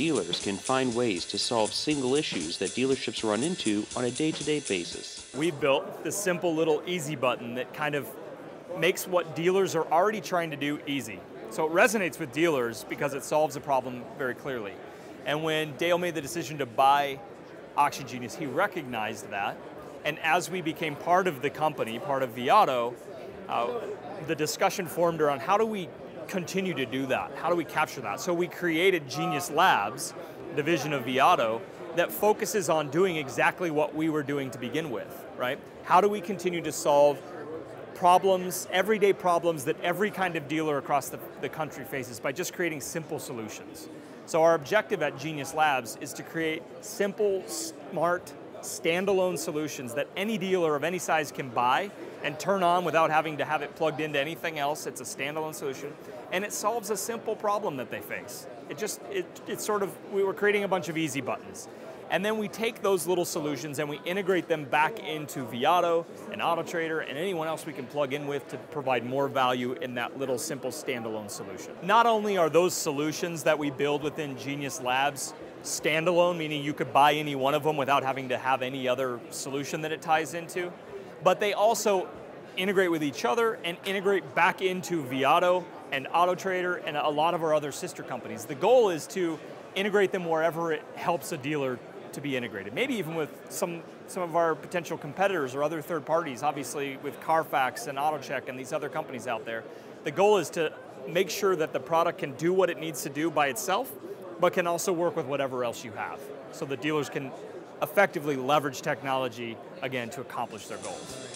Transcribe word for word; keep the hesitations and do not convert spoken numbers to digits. dealers can find ways to solve single issues that dealerships run into on a day-to-day basis. We built this simple little easy button that kind of makes what dealers are already trying to do easy. So it resonates with dealers because it solves a problem very clearly. And when Dale made the decision to buy Auction Genius, he recognized that. And as we became part of the company, part of vAuto, uh, the discussion formed around how do we continue to do that? How do we capture that? So we created Genius Labs, division of vAuto, that focuses on doing exactly what we were doing to begin with, right? How do we continue to solve problems, everyday problems that every kind of dealer across the, the country faces by just creating simple solutions. So our objective at Genius Labs is to create simple, smart, standalone solutions that any dealer of any size can buy and turn on without having to have it plugged into anything else. It's a standalone solution, and it solves a simple problem that they face. It just, it, it's sort of, we were creating a bunch of easy buttons. And then we take those little solutions and we integrate them back into vAuto and AutoTrader and anyone else we can plug in with to provide more value in that little simple standalone solution. Not only are those solutions that we build within Genius Labs standalone, meaning you could buy any one of them without having to have any other solution that it ties into, but they also integrate with each other and integrate back into vAuto and AutoTrader and a lot of our other sister companies. The goal is to integrate them wherever it helps a dealer to be integrated. Maybe even with some, some of our potential competitors or other third parties, obviously with Carfax and AutoCheck and these other companies out there. The goal is to make sure that the product can do what it needs to do by itself, but can also work with whatever else you have, so that dealers can effectively leverage technology, again, to accomplish their goals.